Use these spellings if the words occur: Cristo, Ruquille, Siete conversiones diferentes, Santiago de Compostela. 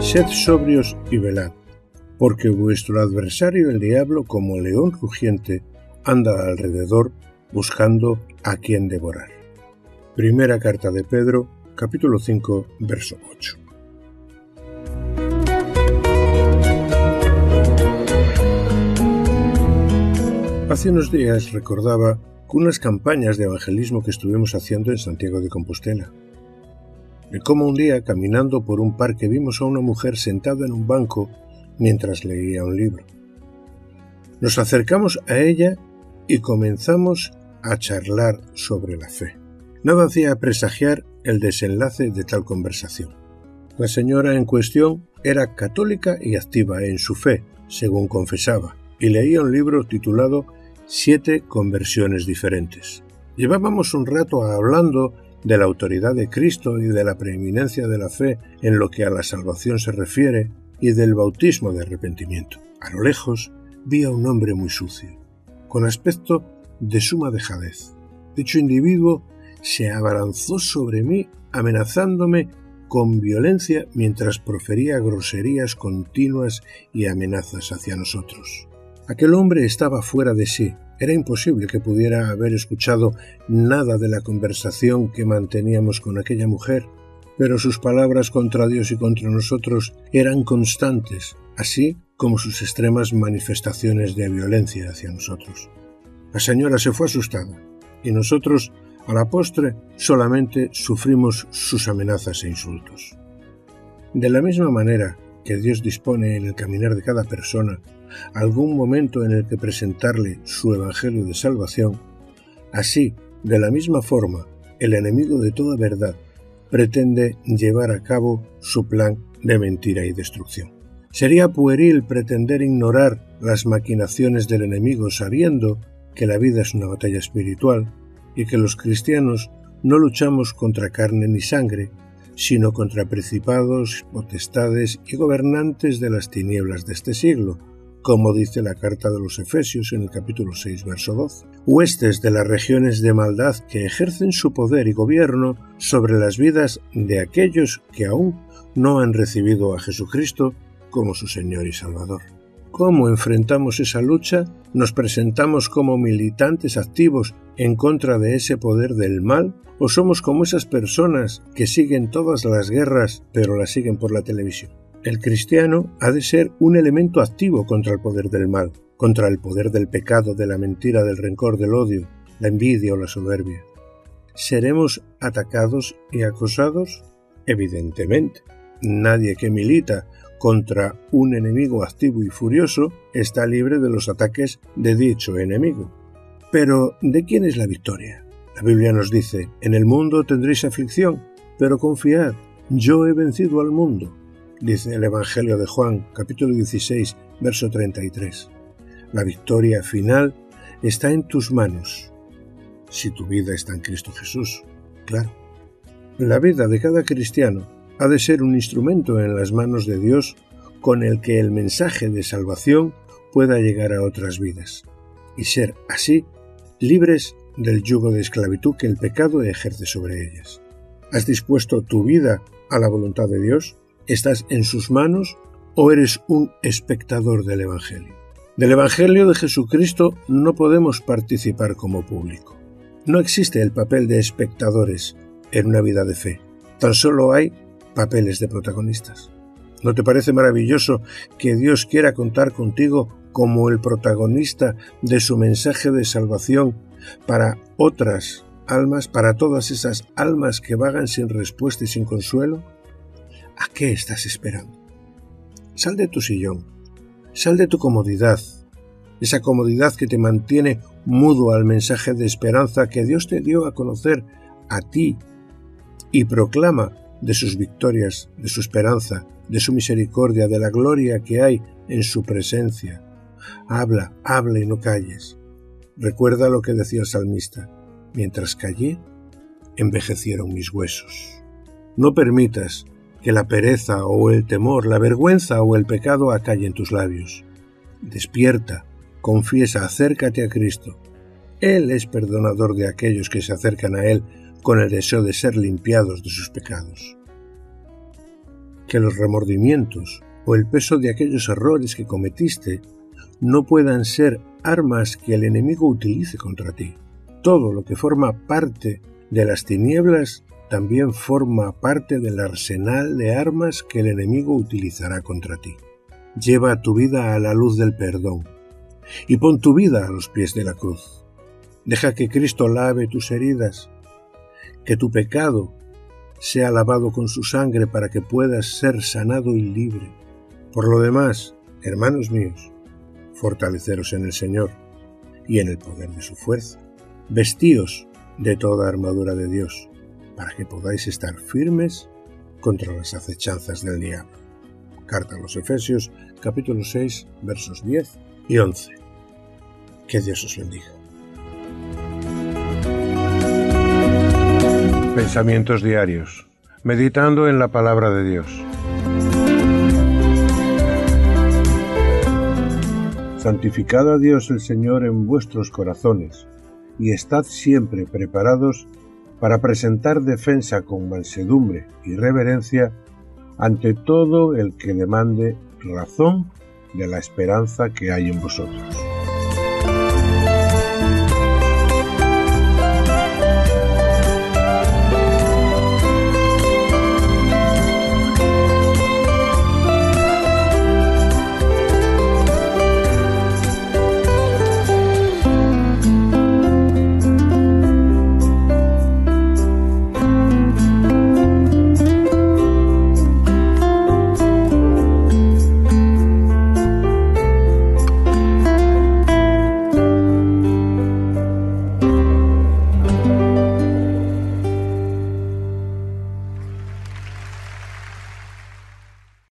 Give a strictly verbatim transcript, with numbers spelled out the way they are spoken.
Sed sobrios y velad, porque vuestro adversario el diablo, como el león rugiente, anda alrededor buscando a quien devorar. Primera carta de Pedro, capítulo cinco, verso ocho. Hace unos días recordaba unas campañas de evangelismo que estuvimos haciendo en Santiago de Compostela. De cómo un día, caminando por un parque, vimos a una mujer sentada en un banco mientras leía un libro. Nos acercamos a ella y comenzamos a charlar sobre la fe. Nada hacía presagiar el desenlace de tal conversación. La señora en cuestión era católica y activa en su fe, según confesaba, y leía un libro titulado Siete conversiones diferentes. Llevábamos un rato hablando de la autoridad de Cristo y de la preeminencia de la fe en lo que a la salvación se refiere y del bautismo de arrepentimiento. A lo lejos vi a un hombre muy sucio, con aspecto de suma dejadez. Dicho individuo se abalanzó sobre mí amenazándome con violencia mientras profería groserías continuas y amenazas hacia nosotros. Aquel hombre estaba fuera de sí. Era imposible que pudiera haber escuchado nada de la conversación que manteníamos con aquella mujer, pero sus palabras contra Dios y contra nosotros eran constantes, así como sus extremas manifestaciones de violencia hacia nosotros. La señora se fue asustada, y nosotros, a la postre, solamente sufrimos sus amenazas e insultos. De la misma manera que Dios dispone en el caminar de cada persona algún momento en el que presentarle su evangelio de salvación, así, de la misma forma, el enemigo de toda verdad pretende llevar a cabo su plan de mentira y destrucción. Sería pueril pretender ignorar las maquinaciones del enemigo sabiendo que la vida es una batalla espiritual y que los cristianos no luchamos contra carne ni sangre, sino contra principados, potestades y gobernantes de las tinieblas de este siglo, como dice la carta de los Efesios en el capítulo seis, verso doce. Huestes de las regiones de maldad que ejercen su poder y gobierno sobre las vidas de aquellos que aún no han recibido a Jesucristo como su Señor y Salvador. ¿Cómo enfrentamos esa lucha? ¿Nos presentamos como militantes activos en contra de ese poder del mal? ¿O somos como esas personas que siguen todas las guerras, pero las siguen por la televisión? El cristiano ha de ser un elemento activo contra el poder del mal, contra el poder del pecado, de la mentira, del rencor, del odio, la envidia o la soberbia. ¿Seremos atacados y acosados? Evidentemente. Nadie que milita contra un enemigo activo y furioso está libre de los ataques de dicho enemigo. Pero, ¿de quién es la victoria? La Biblia nos dice: en el mundo tendréis aflicción, pero confiad, yo he vencido al mundo, dice el Evangelio de Juan, capítulo dieciséis, verso treinta y tres. La victoria final está en tus manos, si tu vida está en Cristo Jesús, claro. La vida de cada cristiano ha de ser un instrumento en las manos de Dios con el que el mensaje de salvación pueda llegar a otras vidas y ser así libres del yugo de esclavitud que el pecado ejerce sobre ellas. ¿Has dispuesto tu vida a la voluntad de Dios? ¿Estás en sus manos o eres un espectador del Evangelio? Del Evangelio de Jesucristo no podemos participar como público. No existe el papel de espectadores en una vida de fe. Tan solo hay papeles de protagonistas. ¿No te parece maravilloso que Dios quiera contar contigo como el protagonista de su mensaje de salvación para otras almas, para todas esas almas que vagan sin respuesta y sin consuelo? ¿A qué estás esperando? Sal de tu sillón, sal de tu comodidad, esa comodidad que te mantiene mudo al mensaje de esperanza que Dios te dio a conocer a ti, y proclama de sus victorias, de su esperanza, de su misericordia, de la gloria que hay en su presencia. Habla, habla y no calles. Recuerda lo que decía el salmista: mientras callé, envejecieron mis huesos. No permitas que la pereza o el temor, la vergüenza o el pecado acallen tus labios. Despierta, confiesa, acércate a Cristo. Él es perdonador de aquellos que se acercan a Él con el deseo de ser limpiados de sus pecados. Que los remordimientos o el peso de aquellos errores que cometiste no puedan ser armas que el enemigo utilice contra ti. Todo lo que forma parte de las tinieblas también forma parte del arsenal de armas que el enemigo utilizará contra ti. Lleva tu vida a la luz del perdón y pon tu vida a los pies de la cruz. Deja que Cristo lave tus heridas, que tu pecado sea lavado con su sangre para que puedas ser sanado y libre. Por lo demás, hermanos míos, fortaleceros en el Señor y en el poder de su fuerza. Vestíos de toda armadura de Dios, para que podáis estar firmes contra las acechanzas del diablo. Carta a los Efesios, capítulo seis, versos diez y once. Que Dios os bendiga. Pensamientos diarios, meditando en la palabra de Dios. Santificad a Dios el Señor en vuestros corazones, y estad siempre preparados para presentar defensa con mansedumbre y reverencia ante todo el que demande razón de la esperanza que hay en vosotros.